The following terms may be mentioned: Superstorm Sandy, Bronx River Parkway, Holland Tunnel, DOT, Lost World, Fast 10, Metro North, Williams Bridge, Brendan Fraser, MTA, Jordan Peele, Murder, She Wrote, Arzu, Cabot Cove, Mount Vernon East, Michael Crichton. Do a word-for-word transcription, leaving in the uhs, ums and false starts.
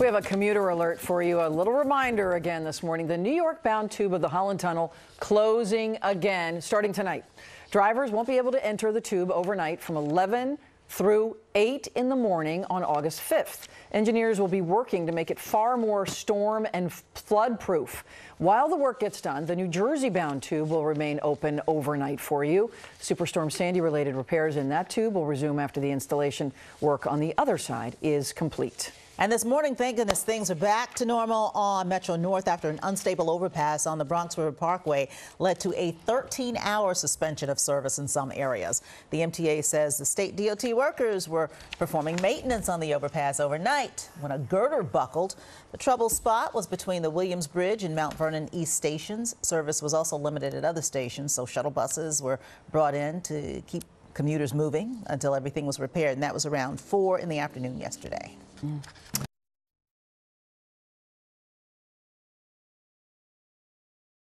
We have a commuter alert for you. A little reminder again this morning. The New York bound tube of the Holland Tunnel closing again starting tonight. Drivers won't be able to enter the tube overnight from eleven through eight in the morning on August fifth. Engineers will be working to make it far more storm and flood proof. While the work gets done, the New Jersey bound tube will remain open overnight for you. Superstorm Sandy related repairs in that tube will resume after the installation work on the other side is complete. And this morning, thank goodness, things are back to normal on Metro North after an unstable overpass on the Bronx River Parkway led to a thirteen hour suspension of service in some areas. The M T A says the state D O T workers were performing maintenance on the overpass overnight when a girder buckled. The trouble spot was between the Williams Bridge and Mount Vernon East stations. Service was also limited at other stations, so shuttle buses were brought in to keep commuters moving until everything was repaired, and that was around four in the afternoon yesterday. Mm.